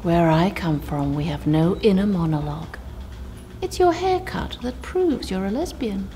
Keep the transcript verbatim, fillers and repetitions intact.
Where I come from, we have no inner monologue. It's your haircut that proves you're a lesbian.